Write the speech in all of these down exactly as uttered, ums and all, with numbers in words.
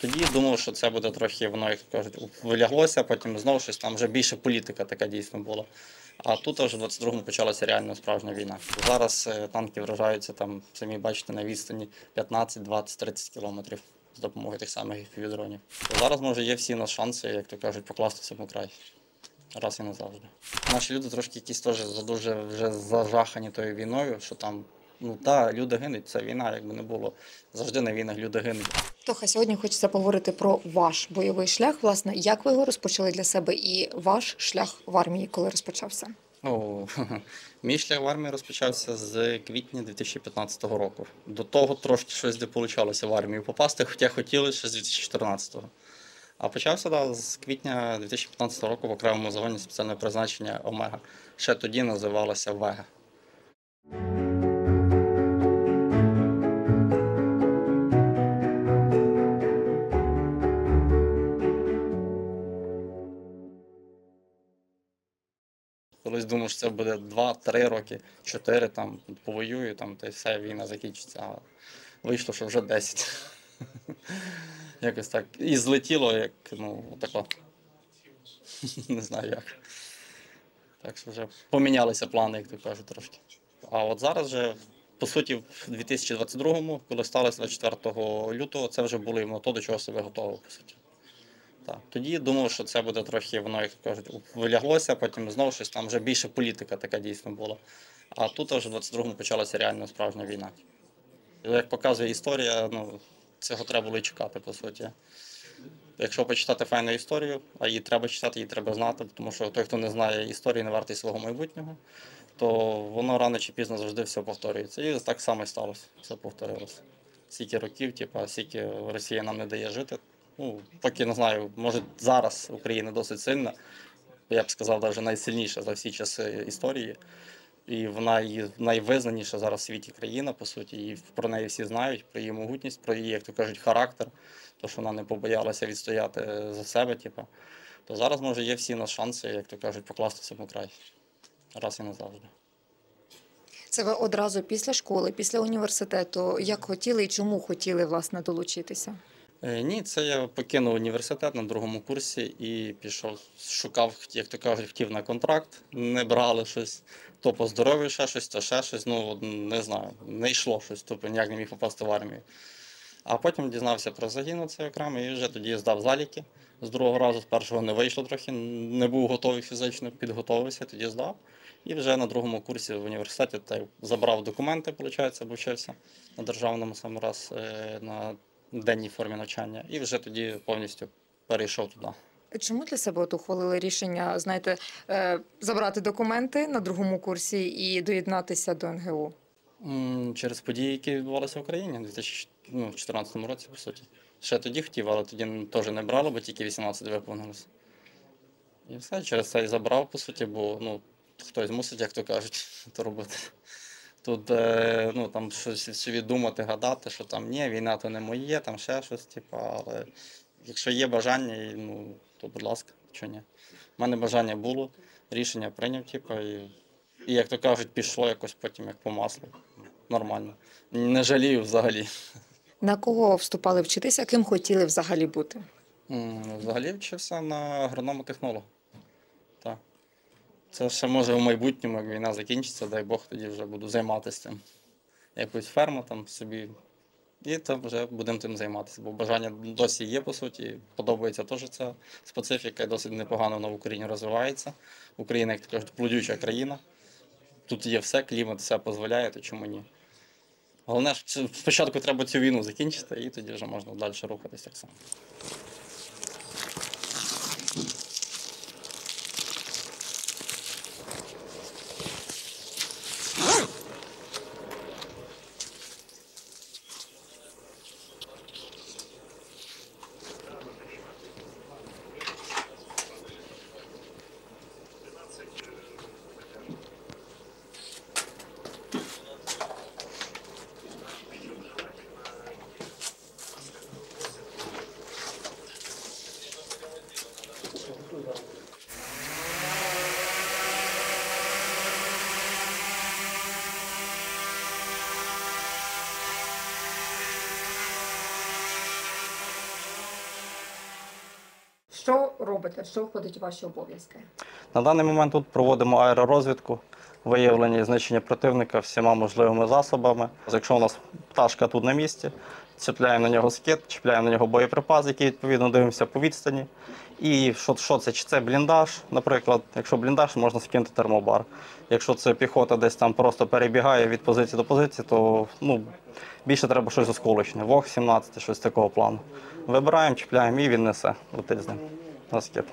Тоді думав, що це буде трохи, воно, як кажуть, виляглося, потім знову щось, там вже більше політика така дійсно була. А тут вже в двадцять другому почалася реально справжня війна. Зараз танки вражаються, там, самі бачите, на відстані п'ятнадцять, двадцять, тридцять кілометрів з допомогою тих самих еф пі ві-дронів. Зараз, може, є всі наші шанси, як то кажуть, покластися в край. Раз і назавжди. Наші люди трошки якісь теж дуже вже зажахані тою війною, що там, ну та, люди гинуть, це війна, якби не було. Завжди на війнах люди гинуть. Тоха, сьогодні хочеться поговорити про ваш бойовий шлях. Власне, як ви його розпочали для себе і ваш шлях в армії, коли розпочався? О, мій шлях в армії розпочався з квітня дві тисячі п'ятнадцятого року. До того трошки щось не вийшло в армію попасти, хоча хотіли ще з дві тисячі чотирнадцятого. А почався да, з квітня дві тисячі п'ятнадцятого року в окремому загоні спеціального призначення «Омега». Ще тоді називалася «Вега». Колись думав, що це буде два-три роки, чотири, там, повоюю, там, та й вся війна закінчиться, а вийшло, що вже десять. Якось так. І злетіло, як, ну, отако. Не знаю як. Так що вже помінялися плани, як то кажуть, трошки. А от зараз вже, по суті, в дві тисячі двадцять другому, коли сталося двадцять четвертого лютого, це вже було йому то, до чого себе готово, по суті. Так. Тоді думав, що це буде трохи, воно, як кажуть, виляглося, потім знову щось, там вже більше політика така дійсно була. А тут вже в двадцять другому почалася реально справжня війна. І, як показує історія, ну, цього треба було і чекати, по суті. Якщо почитати файну історію, а її треба читати, її треба знати, тому що той, хто не знає історії, не вартий свого майбутнього, то воно рано чи пізно завжди все повторюється. І так само і сталося, все повторилося. Скільки років, типу, скільки Росія нам не дає жити. Ну, поки, не знаю, може зараз Україна досить сильна, я б сказав, навіть найсильніша за всі часи історії. І вона є найвизнаніша зараз в світі країна, по суті, і про неї всі знають, про її могутність, про її, як то кажуть, характер, то, що вона не побоялася відстояти за себе, типу. То зараз, може, є всі наші шанси, як то кажуть, покластися в край. Раз і назавжди. Це ви одразу після школи, після університету, як хотіли і чому хотіли, власне, долучитися? Ні, це я покинув університет на другому курсі і пішов, шукав, як то кажуть, хотів на контракт, не брали щось, то по здоров'ю ще щось, то ще щось, ну не знаю, не йшло щось, тобто ніяк не міг попасти в армію. А потім дізнався про загін цей окремо і вже тоді здав заліки. З другого разу, з першого не вийшло трохи, не був готовий фізично, підготовився, тоді здав. І вже на другому курсі в університеті та забрав документи, виходить, обучився на державному саме раз, на денній формі навчання, і вже тоді повністю перейшов туди. Чому для себе от ухвалили рішення, знаєте, забрати документи на другому курсі і доєднатися до ен ге у? Через події, які відбувалися в Україні у дві тисячі чотирнадцятому році, по суті. Ще тоді хотів, але тоді теж не брало, бо тільки вісімнадцять виповнилося. І все, через це і забрав, по суті, бо ну, хтось мусить, як то кажуть, то робити. Тут ну, там щось собі думати, гадати, що там ні, війна то не моє, там ще щось, типу, але якщо є бажання, ну, то будь ласка, чого ні. У мене бажання було, рішення прийняв, типу, і, і, як то кажуть, пішло якось потім як по маслу. Нормально. Не жалію взагалі. На кого вступали вчитися, ким хотіли взагалі бути? Взагалі вчився на агронома-технолога. Так. Це ще може в майбутньому, як війна закінчиться, дай Бог, тоді вже буду займатися цим. Якусь ферму там собі, і там вже будемо тим займатися. Бо бажання досі є, по суті, подобається теж ця специфіка, досить непогано вона в Україні розвивається. Україна, як то кажуть, плодюча країна. Тут є все, клімат все дозволяє, то чому ні? Головне, що спочатку треба цю війну закінчити, і тоді вже можна далі рухатися так само. Що робите, що входить у ваші обов'язки? На даний момент тут проводимо аеророзвідку, виявлення і знищення противника всіма можливими засобами. Якщо у нас пташка тут на місці, чіпляємо на нього скид, чіпляємо на нього боєприпас, який відповідно дивимося по відстані. І що, що це? Чи це бліндаж? Наприклад, якщо бліндаж, можна скинути термобар. Якщо це піхота десь там просто перебігає від позиції до позиції, то ну, більше треба щось осколочне. Вог сімнадцять, щось такого плану. Вибираємо, чіпляємо і він несе, летить з ним на скид.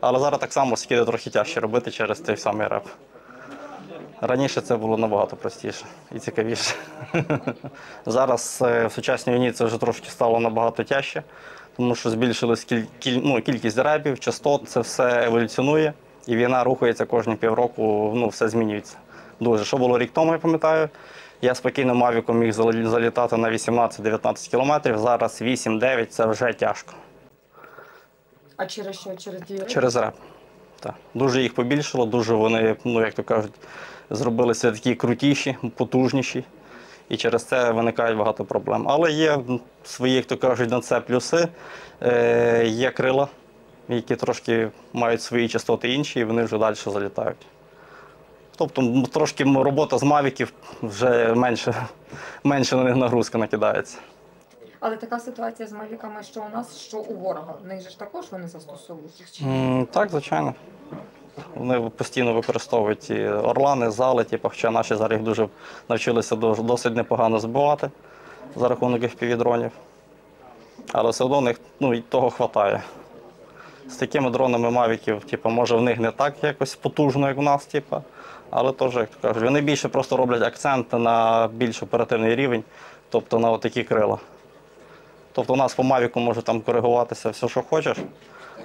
Але зараз так само скиди трохи тяжче робити через той самий реп. Раніше це було набагато простіше і цікавіше. Зараз в сучасній війні це вже трошки стало набагато тяжче, тому що збільшилась кіль... кіль... ну, кількість ребів, частот, це все еволюціонує, і війна рухається кожні півроку, ну, все змінюється. Дуже. Що було рік тому, я пам'ятаю, я спокійно Мавіком міг залітати на вісімнадцять-дев'ятнадцять кілометрів, зараз вісім-дев'ять це вже тяжко. А через що? Через дію? Через реп. Так. Дуже їх побільшало, дуже вони, ну, як то кажуть, зробилися такі крутіші, потужніші, і через це виникає багато проблем. Але є свої, як то кажуть, на це плюси, е, є крила, які трошки мають свої частоти інші, і вони вже далі залітають. Тобто трошки робота з мавіків, вже менше, менше на них нагрузка накидається. Але така ситуація з мавіками, що у нас, що у ворога. В них же ж також вони застосовують? Mm, так, звичайно. Вони постійно використовують і орлани, зали, типу, хоча наші зараз їх дуже навчилися досить непогано збивати за рахунок еф пі ві-дронів. Але все одно їх, ну, того вистачає. З такими дронами мавіків, типу, може в них не так якось потужно, як в нас, типу, але теж, як кажуть, вони більше просто роблять акцент на більш оперативний рівень, тобто на отакі крила. Тобто у нас по мавіку може там коригуватися все, що хочеш,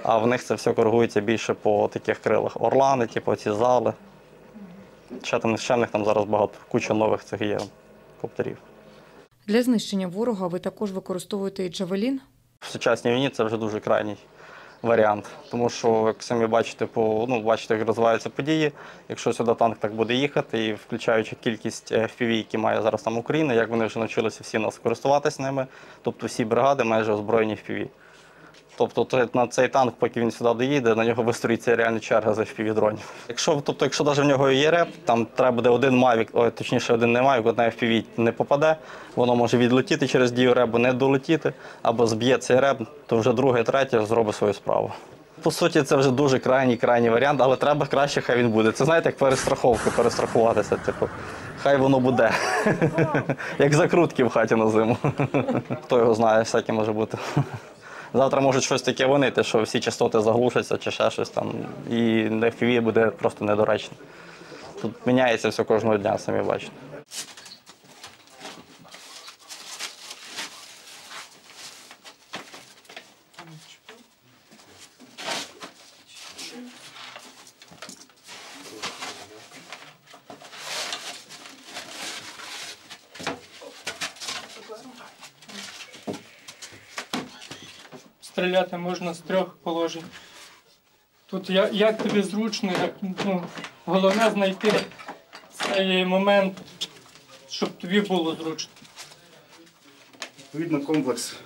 а в них це все коригується більше по таких крилах. Орлани, типу, ці зали. Ще, там, ще в них там зараз багато, куча нових цих є коптерів. Для знищення ворога ви також використовуєте і джавелін? В сучасній війні це вже дуже крайній варіант. Тому що, як самі бачите, по, ну, бачите, як розвиваються події, якщо сюди танк так буде їхати, і включаючи кількість еф пі ві, які має зараз там Україна, як вони вже навчилися всі нас користуватися ними, тобто всі бригади майже озброєні еф пі ві. Тобто на цей танк, поки він сюди доїде, на нього вистроїться реальна черга з еф пі ві-дронів. Якщо, тобто, якщо навіть в нього є реп, там треба буде один мавік, ой, точніше один не мавік, одна еф пі ві не попаде, воно може відлетіти через дію ребу, не долетіти, або зб'є цей реп, то вже другий, третій зробить свою справу. По суті, це вже дуже крайній-крайній варіант, але треба краще, хай він буде. Це, знаєте, як перестраховка, перестрахуватися, типу, хай воно буде. Як закрутки в хаті на зиму. Хто його знає, всяке може бути. Завтра можуть щось таке вонити, що всі частоти заглушаться чи ще щось там, і еф пі ві буде просто недоречно. Тут міняється все кожного дня, самі бачите. Стріляти можна з трьох положень. Тут як, як тобі зручно, як, ну, головне знайти цей момент, щоб тобі було зручно. Відповідно, комплекс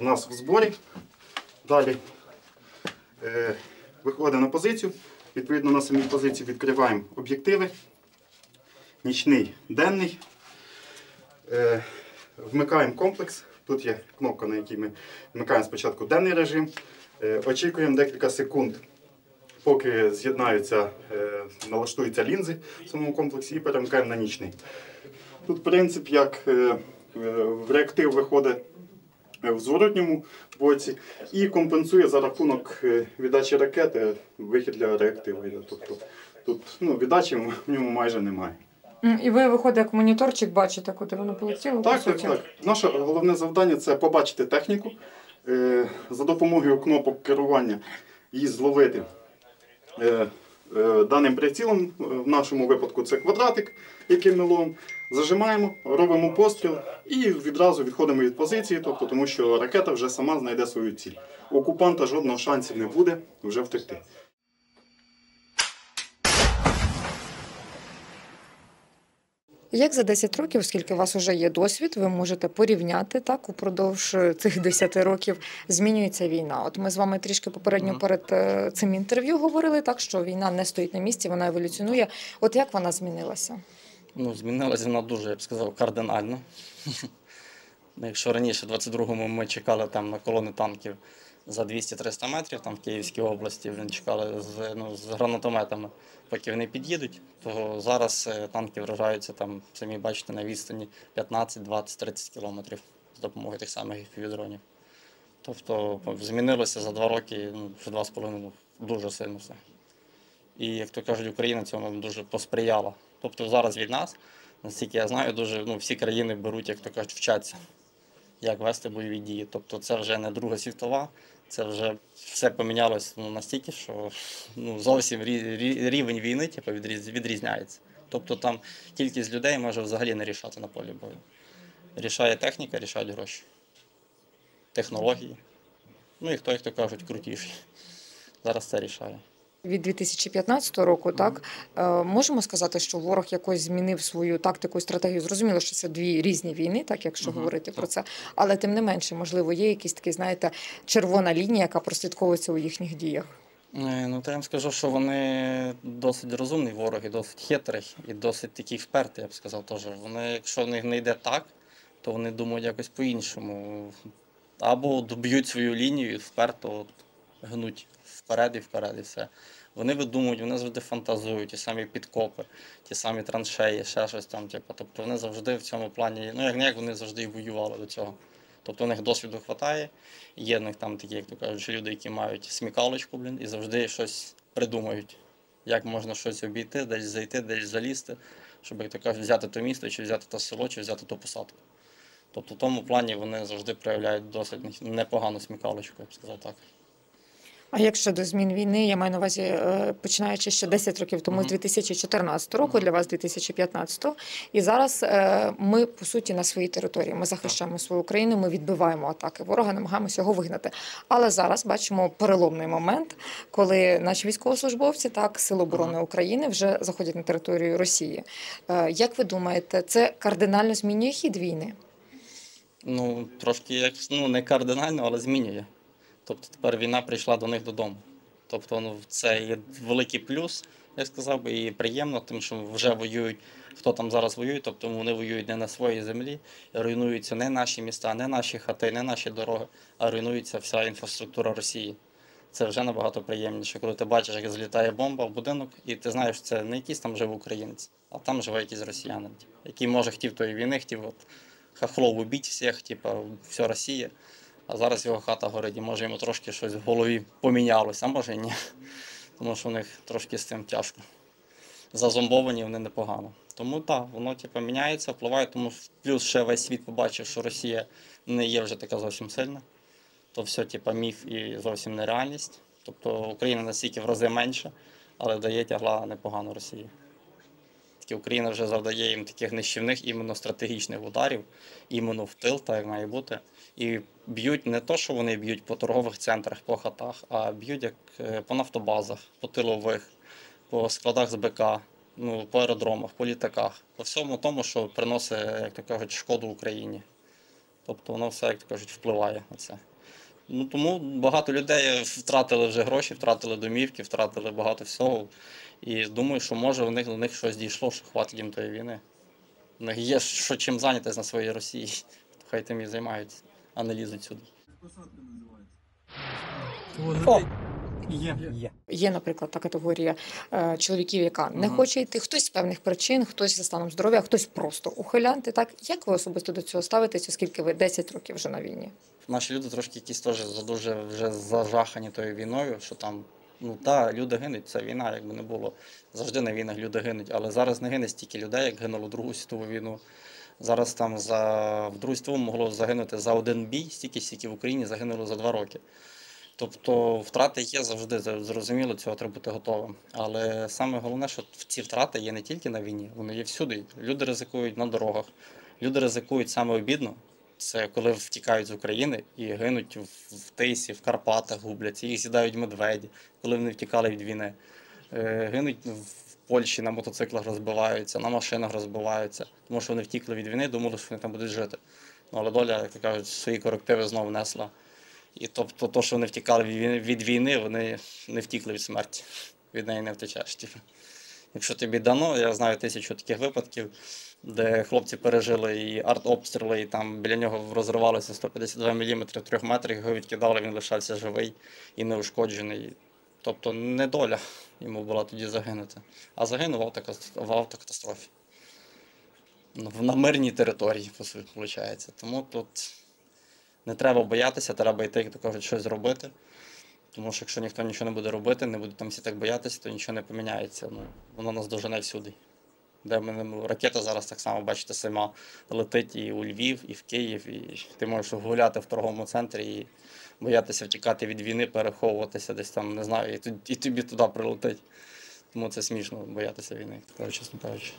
у нас в зборі. Далі е, виходимо на позицію. Відповідно, на самій позиції відкриваємо об'єктиви. Нічний, денний. Е, вмикаємо комплекс. Тут є кнопка, на якій ми вмикаємо спочатку денний режим. Очікуємо декілька секунд, поки з'єднаються, налаштуються лінзи в самому комплексі, і перемикаємо на нічний. Тут принцип, як в реактив виходить в зворотньому боці і компенсує за рахунок віддачі ракети вихід для реактиву. Тобто тут, ну, віддачі в ньому майже немає. І ви, виходить, як моніторчик бачите, куди воно полетіло? Так, так, так. Наше головне завдання – це побачити техніку, за допомогою кнопок керування її зловити даним прицілом, в нашому випадку це квадратик, який ми ловимо, зажимаємо, робимо постріл і відразу відходимо від позиції, тобто, тому що ракета вже сама знайде свою ціль. У окупанта жодного шансів не буде вже втекти. Як за десять років, оскільки у вас вже є досвід, ви можете порівняти, так, упродовж цих десяти років змінюється війна. От ми з вами трішки попередньо перед цим інтерв'ю говорили, так, що війна не стоїть на місці, вона еволюціонує. От як вона змінилася? Ну, змінилася вона дуже, я б сказав, кардинально. Якщо раніше, в двадцять другому ми чекали там на колони танків за двісті-триста метрів, там в Київській області вже чекали з, ну, з гранатометами, поки вони під'їдуть, то зараз танки вражаються, там, самі бачите, на відстані п'ятнадцять, двадцять, тридцять кілометрів з допомогою тих самих еф пі ві-дронів. Тобто змінилося за два роки, ну, вже два з половиною, дуже сильно все. І, як то кажуть, Україна цьому дуже посприяла. Тобто зараз від нас, наскільки я знаю, дуже, ну, всі країни беруть, як то кажуть, вчаться, як вести бойові дії. Тобто це вже не Друга світова, це вже все помінялось, ну, настільки, що, ну, зовсім рівень війни, типу, відрізняється. Тобто там кількість людей може взагалі не рішати на полі бою. Рішає техніка, рішають гроші, технології. Ну і хто, як то кажуть, крутіші. Зараз це рішає. Від дві тисячі п'ятнадцятого року, так, можемо сказати, що ворог якось змінив свою тактику і стратегію. Зрозуміло, що це дві різні війни, так, якщо uh-huh. говорити про це. Але тим не менше, можливо, є якісь такі, знаєте, червона лінія, яка прослідковується у їхніх діях. Ну, то я вам скажу, що вони досить розумні вороги, досить хитрі і досить такі вперті, я б сказав, теж. Вони, якщо в них не йде так, то вони думають якось по-іншому. Або доб'ють свою лінію і вперто гнуть вперед і вперед, і все. Вони видумують, вони завжди фантазують, ті самі підкопи, ті самі траншеї, ще щось там. Типу. Тобто вони завжди в цьому плані, ну, як не як, вони завжди і воювали до цього. Тобто у них досвіду вистачає, є в них там такі, як то кажуть, люди, які мають смікалочку, блін, і завжди щось придумають, як можна щось обійти, десь зайти, десь залізти, щоб, як то кажуть, взяти то місто, чи взяти то село, чи взяти ту посадку. Тобто в тому плані вони завжди проявляють досить непогану смікалочку, я б сказав так. А якщо до змін війни, я маю на увазі, починаючи ще десять років тому, з дві тисячі чотирнадцятого року, для вас дві тисячі п'ятнадцятого, і зараз ми, по суті, на своїй території, ми захищаємо свою країну, ми відбиваємо атаки ворога, намагаємося його вигнати. Але зараз бачимо переломний момент, коли наші військовослужбовці, так, Сили оборони України вже заходять на територію Росії. Як ви думаєте, це кардинально змінює хід війни? Ну, трошки, ну, не кардинально, але змінює. Тобто тепер війна прийшла до них додому. Тобто, ну, це є великий плюс, я сказав би, і приємно, тим, що вже воюють, хто там зараз воює, тобто вони воюють не на своїй землі, руйнуються не наші міста, не наші хати, не наші дороги, а руйнується вся інфраструктура Росії. Це вже набагато приємніше, коли ти бачиш, як злітає бомба в будинок, і ти знаєш, що це не якийсь там живе українець, а там живе якийсь росіянин, який, може, хотів тої війни, хотів от, хохлов убіть всіх, типу, все Росія. А зараз його хата горить, і може йому трошки щось в голові помінялося, а може і ні. Тому що у них трошки з цим тяжко. Зазомбовані вони непогано. Тому так, воно типу, міняється, впливає, тому плюс ще весь світ побачив, що Росія не є вже така зовсім сильна. То все типу, міф і зовсім нереальність. Тобто Україна настільки в рази менше, але дає тягла непогано Росії. Тільки Україна вже завдає їм таких нищівних іменно стратегічних ударів, іменно в тил, так як має бути. І б'ють не то, що вони б'ють по торгових центрах, по хатах, а б'ють як по нафтобазах, по тилових, по складах з БК, ну, по аеродромах, по літаках. По всьому тому, що приносить, як то кажуть, шкоду Україні. Тобто воно все, як то кажуть, впливає на це. Ну, тому багато людей втратили вже гроші, втратили домівки, втратили багато всього. І думаю, що може у них до них щось дійшло, що хватить їм тої війни. У них є що чим зайнятися на своїй Росії, то хай тим і займаються. А не лізуть сюди. Посадка називається. О! Є. Є. Є, наприклад, та категорія е, чоловіків, яка не угу. хоче йти. Хтось з певних причин, хтось за станом здоров'я, хтось просто ухилянти. Так? Як ви особисто до цього ставитесь, оскільки ви десять років вже на війні? Наші люди трошки якісь теж дуже вже зажахані тою війною, що там, ну так, люди гинуть, це війна, якби не було. Завжди на війнах люди гинуть, але зараз не гине стільки людей, як гинуло Другу світову війну. Зараз там за в Другу світову могло загинути за один бій, стільки, стільки в Україні загинуло за два роки. Тобто втрати є завжди, зрозуміло, цього треба бути готовим. Але саме головне, що ці втрати є не тільки на війні, вони є всюди. Люди ризикують на дорогах, люди ризикують саме обідно. Це коли втікають з України і гинуть в Тисі, в Карпатах губляться, їх з'їдають медведі, коли вони втікали від війни. Гинуть Польщі на мотоциклах розбиваються, на машинах розбиваються, тому що вони втікли від війни, думали, що вони там будуть жити. Ну, але доля, як кажуть, свої корективи знову внесла. І тобто, то, що вони втікали від війни, вони не втікли від смерті, від неї не втечеш. Типу. Якщо тобі дано, я знаю тисячу таких випадків, де хлопці пережили і артобстріли, і там біля нього розривалося сто п'ятдесят два міліметри в трьох метрах, його відкидали, він лишався живий і неушкоджений. Тобто не доля йому була тоді загинути, а загинув в автокатастрофі. На мирній території, по суті, виходить. Тому тут не треба боятися, треба йти, як то кажуть, щось робити. Тому що якщо ніхто нічого не буде робити, не буде там всі так боятися, то нічого не поміняється. Ну, воно нас дожене всюди. Де ми, ракета зараз так само, бачите, сама летить і у Львів, і в Київ, і ти можеш гуляти в торговому центрі і боятися втікати від війни, переховуватися десь там, не знаю, і, і тобі туди прилетить. Тому це смішно, боятися війни, чесно кажучи.